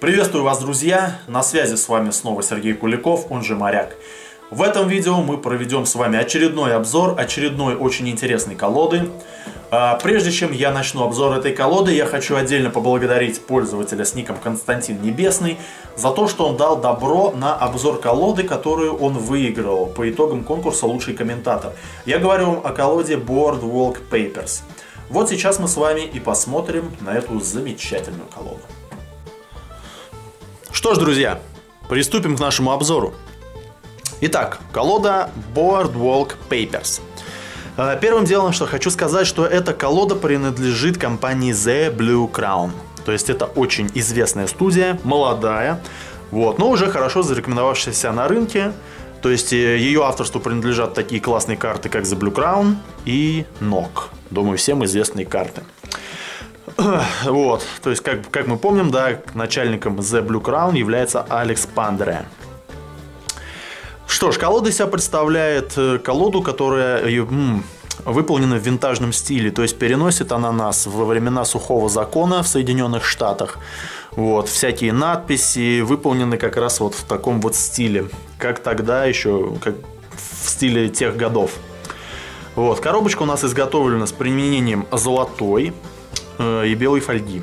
Приветствую вас, друзья! На связи с вами снова Сергей Куликов, он же Моряк. В этом видео мы проведем с вами очередной обзор очередной очень интересной колоды. Прежде чем я начну обзор этой колоды, я хочу отдельно поблагодарить пользователя с ником Константин Небесный за то, что он дал добро на обзор колоды, которую он выиграл по итогам конкурса «Лучший комментатор». Я говорю вам о колоде Boardwalk Papers. Вот сейчас мы с вами и посмотрим на эту замечательную колоду. Что ж, друзья, приступим к нашему обзору. Итак, колода Boardwalk Papers. Первым делом, что хочу сказать, что эта колода принадлежит компании The Blue Crown. То есть это очень известная студия, молодая, вот, но уже хорошо зарекомендовавшаяся на рынке. То есть ее авторству принадлежат такие классные карты, как The Blue Crown и NOC. Думаю, всем известные карты. Вот, то есть как мы помним, да, начальником The Blue Crown является Алекс Пандере. Что ж, колода из себя представляет колоду, которая выполнена в винтажном стиле, то есть переносит она нас во времена сухого закона в Соединенных Штатах. Вот, всякие надписи выполнены как раз вот в таком вот стиле, как тогда еще, как в стиле тех годов. Вот, коробочка у нас изготовлена с применением золотой и белой фольги.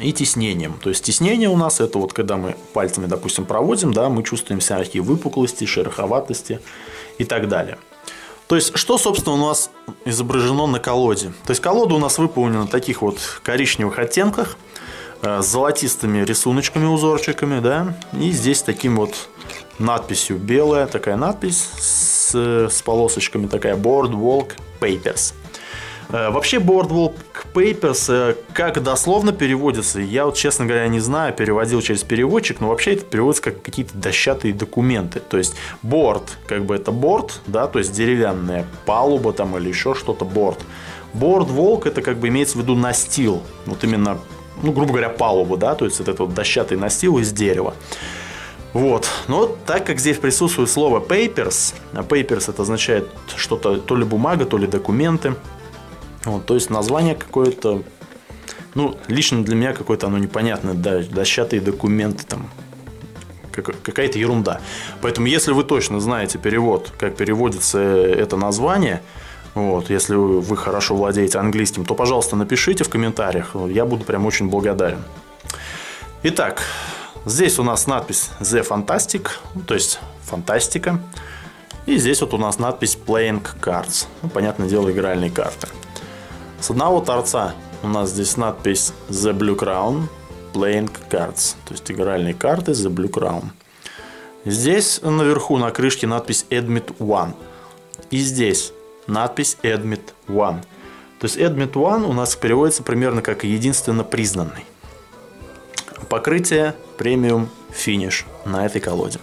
И тиснением. То есть тиснение у нас это вот когда мы пальцами, допустим, проводим, да, мы чувствуем всякие выпуклости, шероховатости и так далее. То есть что, собственно, у нас изображено на колоде? То есть колода у нас выполнена в таких вот коричневых оттенках, с золотистыми рисуночками, узорчиками, да, и здесь таким вот надписью, белая такая надпись с полосочками, такая Boardwalk Papers. Вообще Boardwalk Papers как дословно переводится, я вот, честно говоря, не знаю, переводил через переводчик, но вообще это переводится как какие-то дощатые документы. То есть board, как бы это борт, да, то есть деревянная палуба там или еще что-то, борт. Boardwalk это как бы имеется в виду настил, вот именно, ну, грубо говоря, палуба, да, то есть это вот дощатый настил из дерева. Вот, но так как здесь присутствует слово papers, а papers это означает что-то, то ли бумага, то ли документы. Вот, то есть название какое-то, ну, лично для меня какое-то оно непонятное, да, дощатые документы, там, какая-то ерунда. Поэтому, если вы точно знаете перевод, как переводится это название, вот, если вы хорошо владеете английским, то, пожалуйста, напишите в комментариях, я буду прям очень благодарен. Итак, здесь у нас надпись The Fantastic, ну, то есть фантастика, и здесь вот у нас надпись Playing Cards, ну, понятное дело, игральные карты. С одного торца у нас здесь надпись The Blue Crown Playing Cards, то есть игральные карты The Blue Crown. Здесь наверху на крышке надпись Admit One. И здесь надпись Admit One. То есть Admit One у нас переводится примерно как единственно признанный. Покрытие премиум финиш на этой колоде.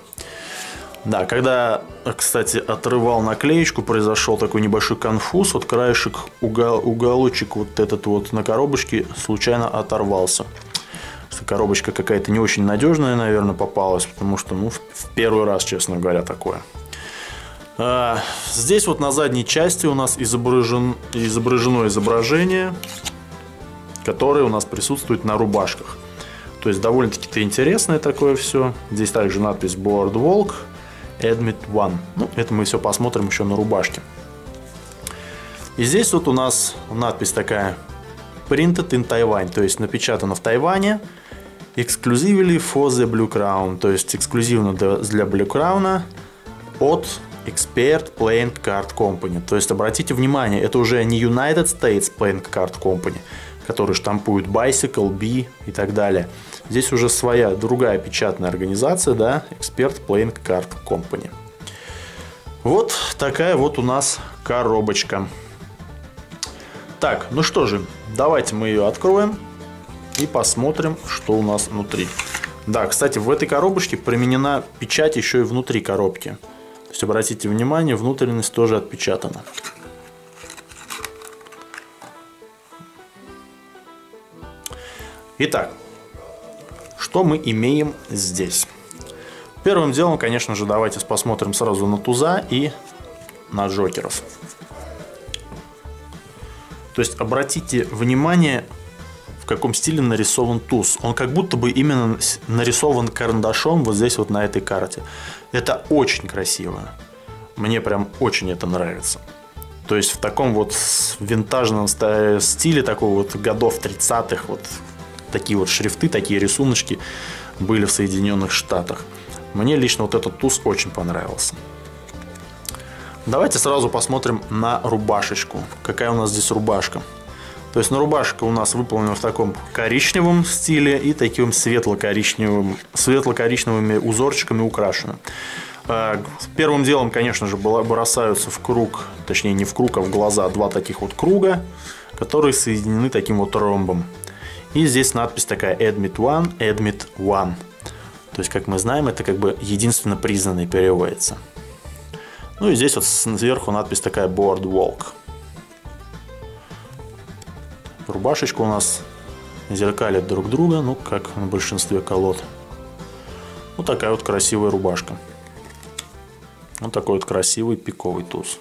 Да, когда, кстати, отрывал наклеечку, произошел такой небольшой конфуз. Вот краешек, уголочек вот этот вот на коробочке случайно оторвался. Коробочка какая-то не очень надежная, наверное, попалась, потому что, ну, в первый раз, честно говоря, такое. Здесь вот на задней части у нас изображено изображение, которое у нас присутствует на рубашках. То есть довольно-таки интересное такое все. Здесь также надпись Boardwalk Admit One. Ну, это мы все посмотрим еще на рубашке. И здесь вот у нас надпись такая Printed in Taiwan, то есть напечатано в Тайване. Exclusively for the Blue Crown, то есть эксклюзивно для Blue Crown от Expert Playing Card Company. То есть обратите внимание, это уже не United States Playing Card Company, которые штампуют Bicycle, B и так далее. Здесь уже своя, другая печатная организация, да, Expert Playing Card Company. Вот такая вот у нас коробочка. Так, ну что же, давайте мы ее откроем и посмотрим, что у нас внутри. Да, кстати, в этой коробочке применена печать еще и внутри коробки. То есть, обратите внимание, внутренность тоже отпечатана. Итак, что мы имеем здесь? Первым делом, конечно же, давайте посмотрим сразу на туза и на джокеров. То есть, обратите внимание, в каком стиле нарисован туз. Он как будто бы именно нарисован карандашом вот здесь вот на этой карте. Это очень красиво. Мне прям очень это нравится. То есть в таком вот винтажном стиле, такого вот годов 30-х, вот такие вот шрифты, такие рисуночки были в Соединенных Штатах. Мне лично вот этот туз очень понравился. Давайте сразу посмотрим на рубашечку. Какая у нас здесь рубашка? То есть на рубашке у нас выполнена в таком коричневом стиле и таким светло-коричневыми узорчиками украшена. Первым делом, конечно же, бросаются в круг, точнее не в круг, а в глаза два таких вот круга, которые соединены таким вот ромбом. И здесь надпись такая «Admit One», «Admit One». То есть, как мы знаем, это как бы единственно признанный переводится. Ну и здесь вот сверху надпись такая «Boardwalk». Рубашечка у нас зеркалит друг друга, ну как на большинстве колод. Вот такая вот красивая рубашка. Вот такой вот красивый пиковый туз.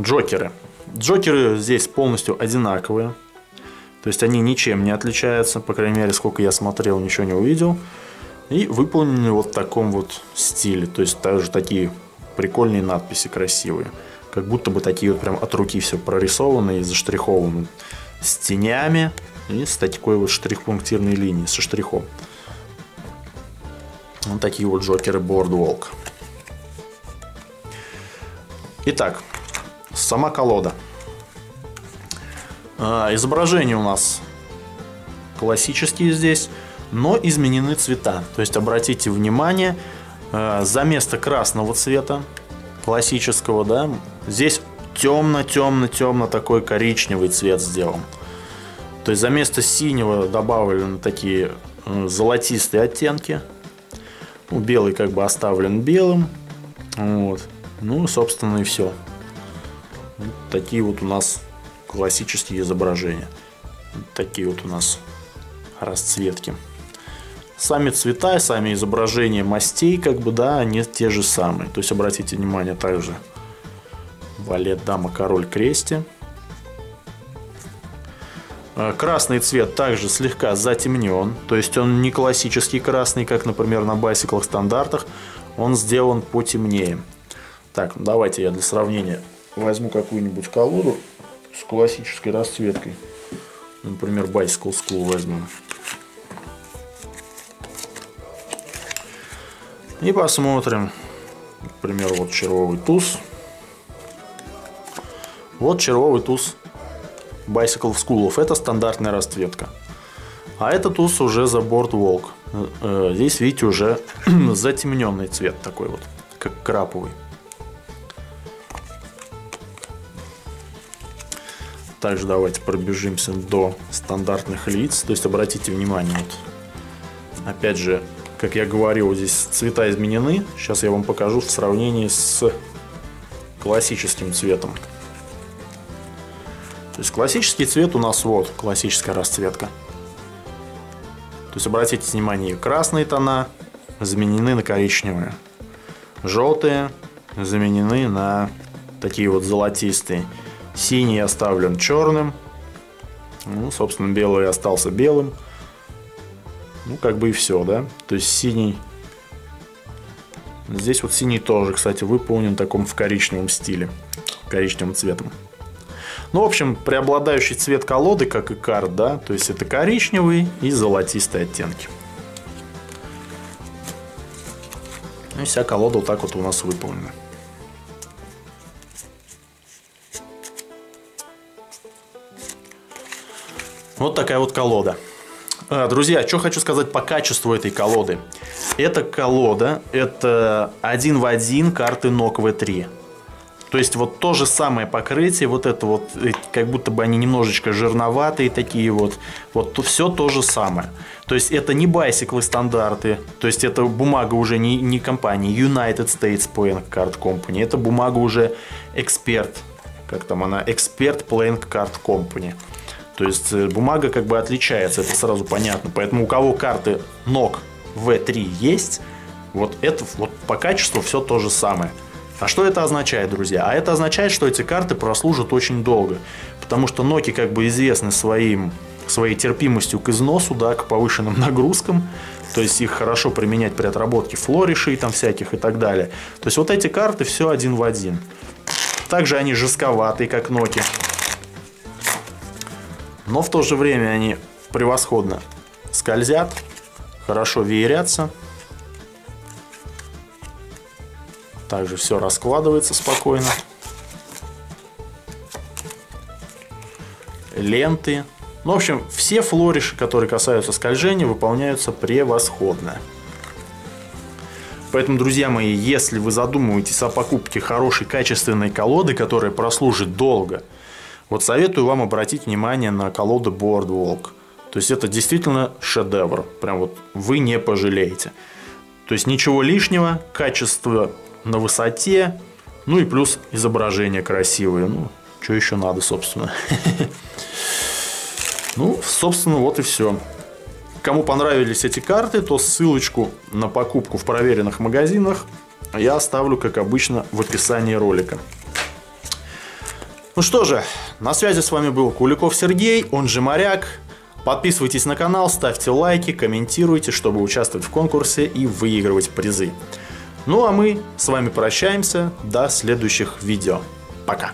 Джокеры. Джокеры здесь полностью одинаковые. То есть они ничем не отличаются. По крайней мере, сколько я смотрел, ничего не увидел. И выполнены вот в таком вот стиле. То есть также такие прикольные надписи красивые. Как будто бы такие вот прям от руки все прорисованы и заштрихованы. С тенями и с такой вот штрих-пунктирной линией, со штрихом. Вот такие вот джокеры Boardwalk. Итак, сама колода. Изображения у нас классические здесь, но изменены цвета. То есть обратите внимание, за место красного цвета, классического, да, здесь темно-темно-темно такой коричневый цвет сделан. То есть за место синего добавлены такие золотистые оттенки. Белый как бы оставлен белым. Вот. Ну, собственно, и все. Вот такие вот у нас классические изображения. Вот такие вот у нас расцветки. Сами цвета, сами изображения мастей, как бы, да, они те же самые. То есть, обратите внимание, также валет, дама, король, крести. Красный цвет также слегка затемнен, то есть он не классический красный, как, например, на байсиклах стандартах, он сделан потемнее. Так, давайте я для сравнения возьму какую-нибудь колоду с классической расцветкой. Например, Bicycle School возьму. И посмотрим. Например, вот червовый туз. Вот червовый туз Bicycle School, это стандартная расцветка. А это туз уже за Boardwalk. Здесь, видите, уже затемненный цвет такой вот, как краповый. Также давайте пробежимся до стандартных лиц. То есть обратите внимание, вот, опять же, как я говорил, здесь цвета изменены. Сейчас я вам покажу в сравнении с классическим цветом. То есть классический цвет у нас вот, классическая расцветка. То есть обратите внимание, красные тона заменены на коричневые. Желтые заменены на такие вот золотистые. Синий оставлен черным. Ну, собственно, белый остался белым. Ну, как бы и все, да? То есть синий. Здесь вот синий тоже, кстати, выполнен в таком в коричневом стиле. Коричневым цветом. Ну, в общем, преобладающий цвет колоды, как и карт, да, то есть это коричневый и золотистые оттенки. И вся колода вот так вот у нас выполнена. Вот такая вот колода. Друзья, что хочу сказать по качеству этой колоды. Эта колода, это один в один карты NOC V3. То есть вот то же самое покрытие, вот это вот, как будто бы они немножечко жирноватые такие вот. Вот все то же самое. То есть это не байсиклы стандарты, то есть это бумага уже не компании United States Playing Card Company, это бумага уже Expert, как там она, Expert Playing Card Company. То есть бумага как бы отличается, это сразу понятно. Поэтому у кого карты NOC V3 есть, вот это вот по качеству все то же самое. А что это означает, друзья? А это означает, что эти карты прослужат очень долго. потому что NOC как бы известны своей терпимостью к износу, да, к повышенным нагрузкам, то есть их хорошо применять при отработке флоришей там всяких и так далее. То есть вот эти карты все один в один. Также они жестковатые, как NOC, но в то же время они превосходно скользят, хорошо веерятся. Также все раскладывается спокойно. Ленты. Ну, в общем, все флориши, которые касаются скольжения, выполняются превосходно. Поэтому, друзья мои, если вы задумываетесь о покупке хорошей качественной колоды, которая прослужит долго, вот советую вам обратить внимание на колоду Boardwalk. То есть это действительно шедевр. Прям вот вы не пожалеете. То есть ничего лишнего, качество на высоте, ну и плюс изображение красивое. Ну, что еще надо, собственно. Ну, собственно, вот и все. Кому понравились эти карты, то ссылочку на покупку в проверенных магазинах я оставлю, как обычно, в описании ролика. Ну что же, на связи с вами был Куликов Сергей, он же Моряк. Подписывайтесь на канал, ставьте лайки, комментируйте, чтобы участвовать в конкурсе и выигрывать призы. Ну а мы с вами прощаемся до следующих видео. Пока!